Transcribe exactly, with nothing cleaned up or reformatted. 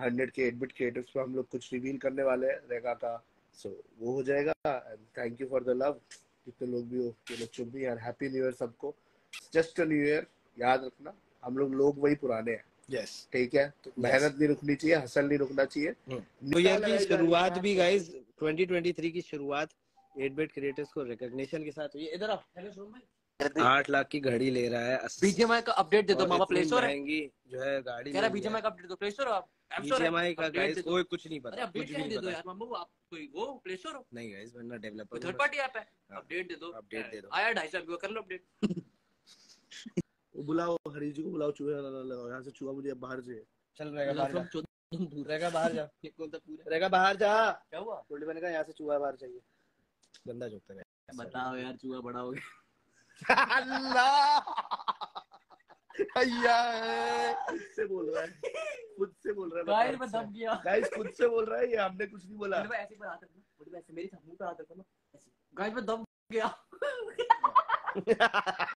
Hundred के eight bit creatives पे हम लोग कुछ रिवील करने वाले हैं रेगा का, सो so, वो हो जाएगा। And thank you for the love जितने लोग भी हो, ये लोग चुप भी यार। हैप्पी न्यू ईयर सबको, जस्ट न्यू ईयर याद रखना, हम लोग लोग वही पुराने हैं। Yes yes. ठीक है, तो yes. मेहनत नहीं रुकनी चाहिए, हसल नहीं रुकना चाहिए। hmm. तो ये भी शुरुआत भी गाइस ट्वेंटी ट्वेंटी थ्री की शुरुआत एट बिट क्रिएटर्स को रिकॉग्निशन के साथ हुई। इधर आओ, आठ लाख की घड़ी ले रहा है। बीजीएमआई का अपडेट दे दो मामा, प्ले स्टोर आएंगी जो है गाड़ी, कह रहा बीजीएमआई का अपडेट दो प्ले स्टोर। आप बीजीएमआई का गाइस कोई कुछ नहीं पता, कुछ नहीं दे दो यार मामा, वो आप कोई वो प्ले स्टोर नहीं गाइस, वरना डेवलपर थर्ड पार्टी ऐप है, अपडेट दे दो, अपडेट दे दो। आया ढाई सौ का कर लो अपडेट। बुलाओ हरी जी को, बुलाओ चूहा लगाओ यहाँ से, चूहा मुझे बाहर से चल रहेगा, बाहर जा रहेगा, बाहर जा। क्या हुआ? मैंने कहा यहाँ से चूहा बाहर चाहिए, गंदा जोकता है। बताओ यार चूहा बड़ा हो गया। खुद से बोल रहा है, खुद से बोल रहा है, मैं दब गया गाइस, खुद से बोल रहा है ये, हमने कुछ नहीं बोला। ऐसे पर आता था, मेरी मुंह पे आता था ना, गाइस मैं दब गया।